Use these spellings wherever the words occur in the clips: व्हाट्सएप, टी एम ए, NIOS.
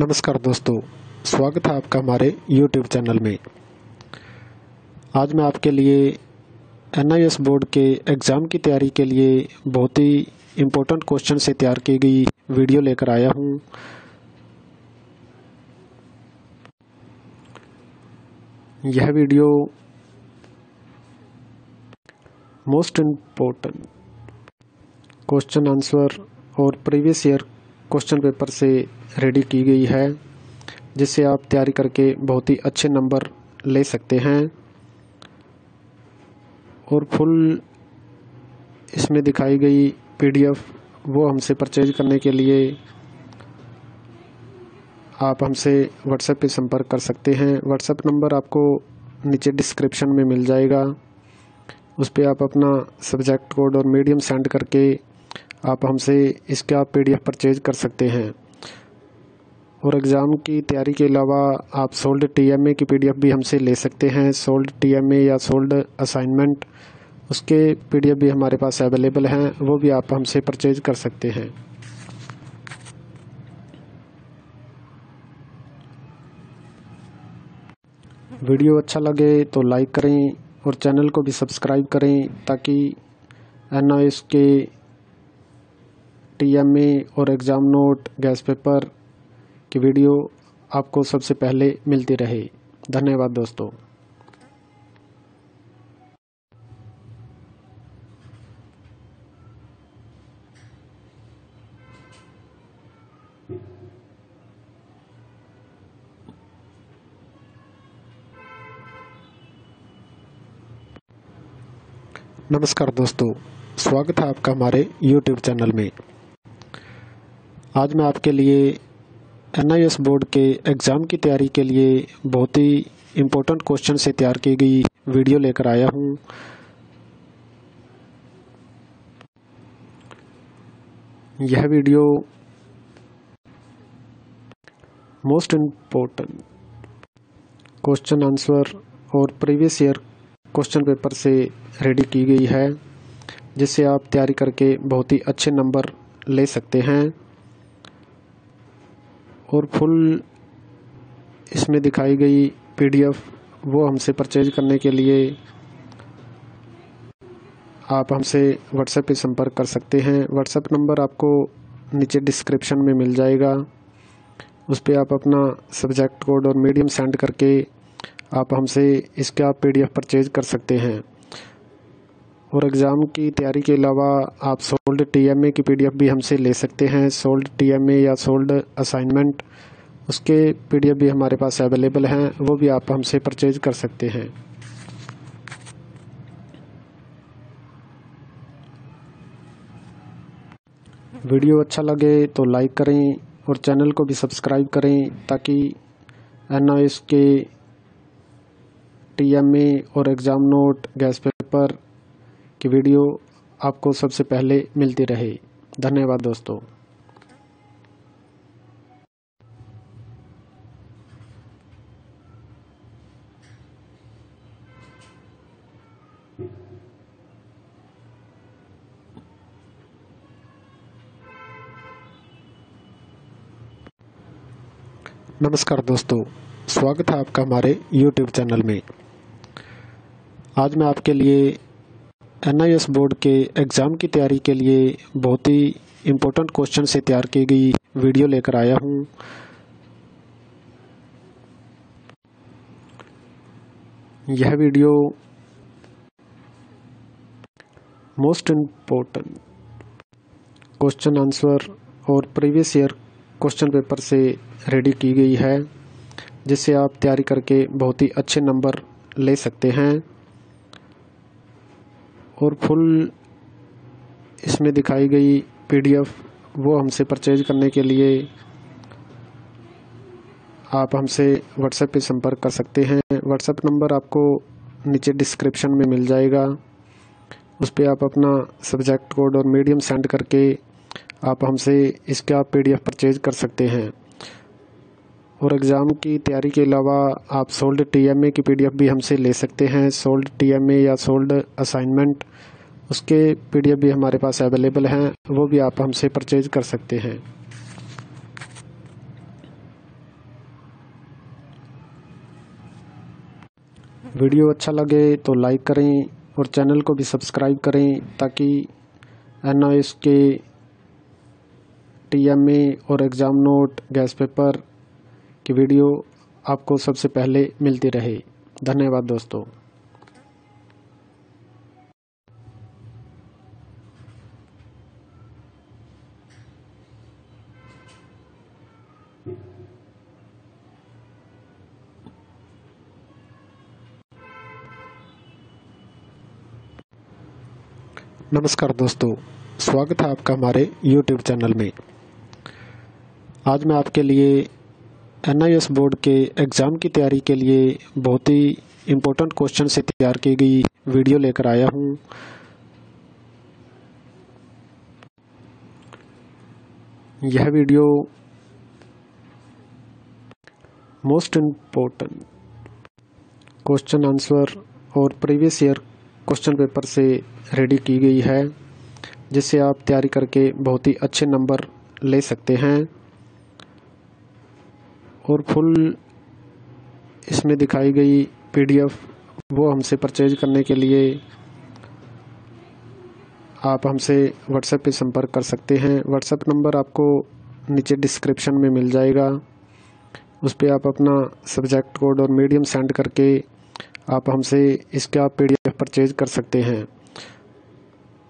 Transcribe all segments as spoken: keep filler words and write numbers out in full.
नमस्कार दोस्तों, स्वागत है आपका हमारे YouTube चैनल में। आज मैं आपके लिए N I O S board के एग्ज़ाम की तैयारी के लिए बहुत ही इम्पोर्टेंट क्वेश्चन से तैयार की गई वीडियो लेकर आया हूं। यह video most important question answer और प्रीवियस ईयर क्वेश्चन पेपर से रेडी की गई है, जिससे आप तैयारी करके बहुत ही अच्छे नंबर ले सकते हैं। और फुल इसमें दिखाई गई पी डी एफ वो हमसे परचेज करने के लिए आप हमसे व्हाट्सएप पे संपर्क कर सकते हैं। व्हाट्सएप नंबर आपको नीचे डिस्क्रिप्शन में मिल जाएगा। उस पर आप अपना सब्जेक्ट कोड और मीडियम सेंड करके आप हमसे इसका पी डी एफ परचेज कर सकते हैं। और एग्ज़ाम की तैयारी के अलावा आप सोल्ड टी एम ए की पी डी एफ भी हमसे ले सकते हैं। सोल्ड टी एम ए या सोल्ड असाइनमेंट, उसके पी डी एफ भी हमारे पास अवेलेबल हैं, वो भी आप हमसे परचेज कर सकते हैं। वीडियो अच्छा लगे तो लाइक करें और चैनल को भी सब्सक्राइब करें, ताकि एन आई ओ एस के टी एम ए और एग्ज़ाम नोट, गैस पेपर की वीडियो आपको सबसे पहले मिलती रहे। धन्यवाद दोस्तों। नमस्कार दोस्तों, स्वागत है आपका हमारे YouTube चैनल में। आज मैं आपके लिए N I O S board के एग्ज़ाम की तैयारी के लिए बहुत ही इम्पोर्टेंट क्वेश्चन से तैयार की गई वीडियो लेकर आया हूं। यह video most important question answer और प्रीवियस ईयर क्वेश्चन पेपर से रेडी की गई है, जिससे आप तैयारी करके बहुत ही अच्छे नंबर ले सकते हैं। और फुल इसमें दिखाई गई पी डी एफ वो हमसे परचेज करने के लिए आप हमसे व्हाट्सएप पे संपर्क कर सकते हैं। व्हाट्सएप नंबर आपको नीचे डिस्क्रिप्शन में मिल जाएगा। उस पर आप अपना सब्जेक्ट कोड और मीडियम सेंड करके आप हमसे इसका पी डी एफ परचेज कर सकते हैं। और एग्ज़ाम की तैयारी के अलावा आप सोल्ड टी एम ए की पी डी एफ भी हमसे ले सकते हैं। सोल्ड टी एम ए या सोल्ड असाइनमेंट, उसके पी डी एफ भी हमारे पास अवेलेबल हैं, वो भी आप हमसे परचेज कर सकते हैं। वीडियो अच्छा लगे तो लाइक करें और चैनल को भी सब्सक्राइब करें, ताकि एन आई ओ एस के टी एम ए और एग्ज़ाम नोट, गैस पेपर की वीडियो आपको सबसे पहले मिलती रहे। धन्यवाद दोस्तों। नमस्कार दोस्तों, स्वागत है आपका हमारे YouTube चैनल में। आज मैं आपके लिए N I O S board के एग्ज़ाम की तैयारी के लिए बहुत ही इम्पोर्टेंट क्वेश्चन से तैयार की गई वीडियो लेकर आया हूं। यह video most important question answer और प्रीवियस ईयर क्वेश्चन पेपर से रेडी की गई है, जिससे आप तैयारी करके बहुत ही अच्छे नंबर ले सकते हैं। और फुल इसमें दिखाई गई पी डी एफ वो हमसे परचेज करने के लिए आप हमसे व्हाट्सएप पे संपर्क कर सकते हैं। व्हाट्सएप नंबर आपको नीचे डिस्क्रिप्शन में मिल जाएगा। उस पर आप अपना सब्जेक्ट कोड और मीडियम सेंड करके आप हमसे इसका पी डी एफ परचेज कर सकते हैं। और एग्ज़ाम की तैयारी के अलावा आप सोल्ड टी एम ए की पी डी एफ भी हमसे ले सकते हैं। सोल्ड टी एम ए या सोल्ड असाइनमेंट, उसके पी डी एफ भी हमारे पास अवेलेबल हैं, वो भी आप हमसे परचेज कर सकते हैं। वीडियो अच्छा लगे तो लाइक करें और चैनल को भी सब्सक्राइब करें ताकि एन आई ओ एस के टी एम ए और एग्ज़ाम नोट गैस पेपर की वीडियो आपको सबसे पहले मिलती रहे। धन्यवाद दोस्तों। नमस्कार दोस्तों, स्वागत है आपका हमारे यूट्यूब चैनल में। आज मैं आपके लिए N I O S board के एग्ज़ाम की तैयारी के लिए बहुत ही इम्पोर्टेंट क्वेश्चन से तैयार की गई वीडियो लेकर आया हूँ। यह video most important question answer और प्रीवियस ईयर क्वेश्चन पेपर से रेडी की गई है, जिससे आप तैयारी करके बहुत ही अच्छे नंबर ले सकते हैं। और फुल इसमें दिखाई गई पी डी एफ वो हमसे परचेज करने के लिए आप हमसे व्हाट्सएप पे संपर्क कर सकते हैं। व्हाट्सएप नंबर आपको नीचे डिस्क्रिप्शन में मिल जाएगा। उस पर आप अपना सब्जेक्ट कोड और मीडियम सेंड करके आप हमसे इसका पी डी एफ परचेज कर सकते हैं।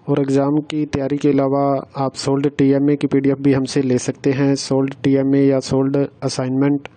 और एग्ज़ाम की तैयारी के अलावा आप सोल्ड टी एम ए की पी डी एफ भी हमसे ले सकते हैं। सोल्ड टी एम ए या सोल्ड असाइनमेंट